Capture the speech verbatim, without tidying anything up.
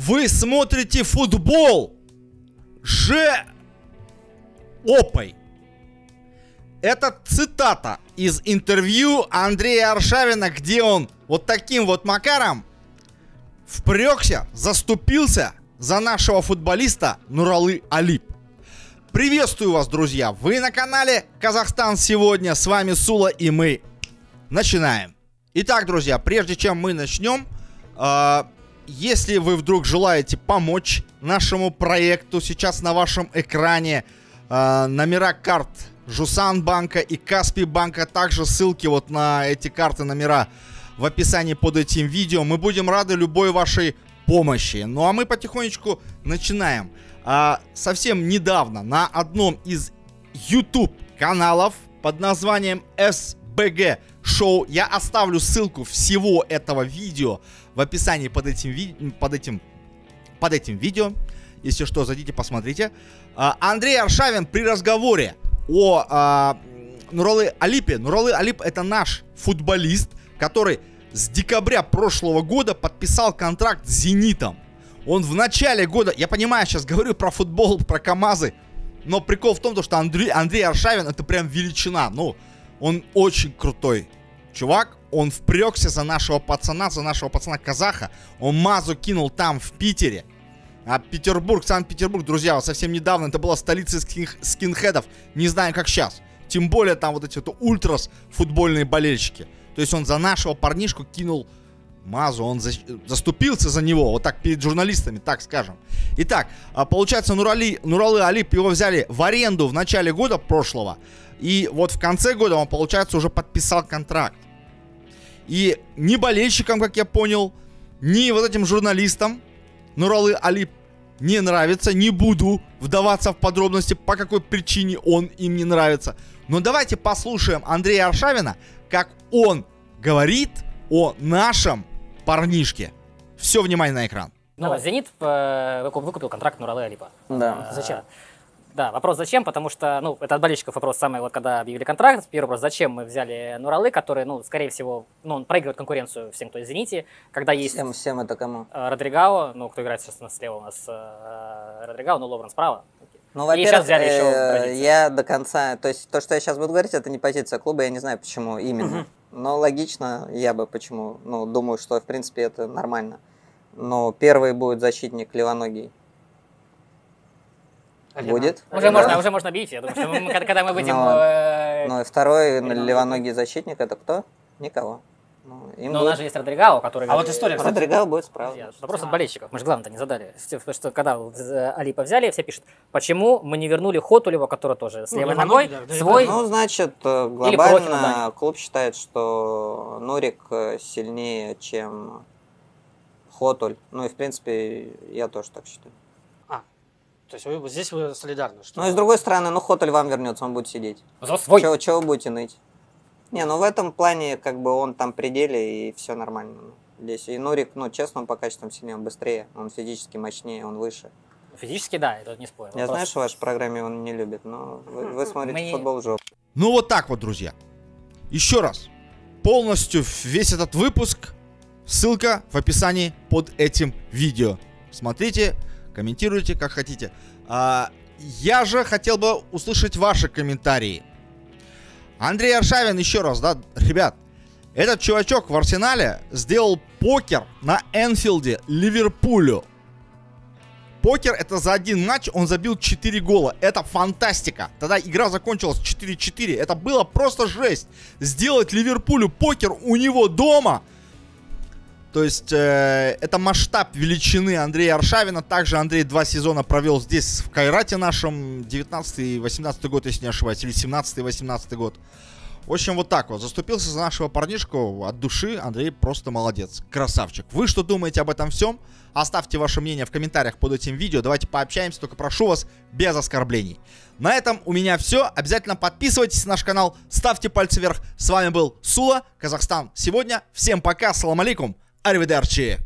Вы смотрите футбол же опой. Это цитата из интервью Андрея Аршавина, где он вот таким вот макаром впрёкся, заступился за нашего футболиста Нуралы Алип. Приветствую вас, друзья! Вы на канале «Казахстан сегодня». С вами Сула, и мы начинаем. Итак, друзья, прежде чем мы начнем, э, если вы вдруг желаете помочь нашему проекту, сейчас на вашем экране э, номера карт Жусан-банка и Каспи-банка, также ссылки вот на эти карты, номера в описании под этим видео. Мы будем рады любой вашей помощи. Ну а мы потихонечку начинаем. А, совсем недавно на одном из YouTube каналов под названием эс бэ гэ шоу, я оставлю ссылку всего этого видео в описании под этим, ви под этим, под этим видео, если что, зайдите, посмотрите. а, Андрей Аршавин при разговоре о а, Нуралы Алипе. Нуралы Алип — это наш футболист, который с декабря прошлого года подписал контракт с «Зенитом». Он в начале года, я понимаю, сейчас говорю про футбол, про КамАЗы, но прикол в том, что Андрей, Андрей Аршавин — это прям величина. Ну, он очень крутой чувак, он впрёкся за нашего пацана, за нашего пацана-казаха. Он мазу кинул там, в Питере. А Петербург, Санкт-Петербург, друзья, вот совсем недавно это была столица скин, скинхедов, не знаю, как сейчас. Тем более там вот эти вот ультрас футбольные болельщики. То есть он за нашего парнишку кинул мазу, он за, заступился за него, вот так перед журналистами, так скажем. Итак, получается, Нурали, Нуралы Алип, его взяли в аренду в начале года прошлого. И вот в конце года он, получается, уже подписал контракт. И ни болельщикам, как я понял, ни вот этим журналистам Нуралы Алип не нравится. Не буду вдаваться в подробности, по какой причине он им не нравится. Но давайте послушаем Андрея Аршавина, как он говорит о нашем парнишке. Все, внимание на экран. Ну, «Зенит» выкупил контракт Нуралы Алипа. Да. Зачем? Да, вопрос зачем, потому что, ну, это от болельщиков вопрос самый, вот когда объявили контракт, первый вопрос, зачем мы взяли Нуралы, который, ну, скорее всего, ну, он проигрывает конкуренцию всем, кто из «Зенита», когда есть... Всем, всем это кому? Родригао, ну, кто играет сейчас у нас слева, у нас Родригао, ну, Лобран справа. Ну, во-первых, я до конца, то есть то, что я сейчас буду говорить, это не позиция клуба, я не знаю, почему именно. Но логично, я бы почему, ну, думаю, что, в принципе, это нормально. Но первый будет защитник левоногий. Будет. Уже, да. можно, уже можно бить, я думаю, что мы, когда мы будем... Но, ну и второй левоногий, левоногий защитник — это кто? Никого. Ну, но у нас же есть Родригао, который... А вот история... Родригао будет справа. Вопрос от болельщиков, мы же главное-то не задали. Потому что когда Алипа взяли, все пишут, почему мы не вернули Хотулева, который тоже с левой ногой, ну, да, свой... Ну, значит, глобально клуб считает, что Нурик сильнее, чем Хотуль. Ну и, в принципе, я тоже так считаю. То есть вы, здесь вы солидарны. Что... Ну и с другой стороны, ну Хотуль вам вернется, он будет сидеть. За свой. Чего, чего вы будете ныть? Не, ну в этом плане как бы он там пределе, и все нормально. Здесь и Нурик, ну честно, он по качествам сильнее, он быстрее, он физически мощнее, он выше. Физически, да, это не спорю. Я знаю, что в вашей программе он не любит, но вы, вы смотрите Мы... футбол в жопу. Ну вот так вот, друзья. Еще раз, полностью весь этот выпуск, ссылка в описании под этим видео. Смотрите. Комментируйте, как хотите. А, я же хотел бы услышать ваши комментарии. Андрей Аршавин, еще раз, да, ребят. Этот чувачок в «Арсенале» сделал покер на Энфилде Ливерпулю. Покер — это за один матч он забил четыре гола. Это фантастика. Тогда игра закончилась четыре-четыре. Это было просто жесть. Сделать Ливерпулю покер у него дома... То есть, э, это масштаб величины Андрея Аршавина. Также Андрей два сезона провел здесь, в Кайрате нашем, девятнадцатый и восемнадцатый год, если не ошибаюсь, или семнадцатый и восемнадцатый год. В общем, вот так вот. Заступился за нашего парнишку от души. Андрей просто молодец, красавчик. Вы что думаете об этом всем? Оставьте ваше мнение в комментариях под этим видео. Давайте пообщаемся, только прошу вас, без оскорблений. На этом у меня все. Обязательно подписывайтесь на наш канал, ставьте пальцы вверх. С вами был Сула, Казахстан сегодня. Всем пока, салам алейкум. Arrivederci.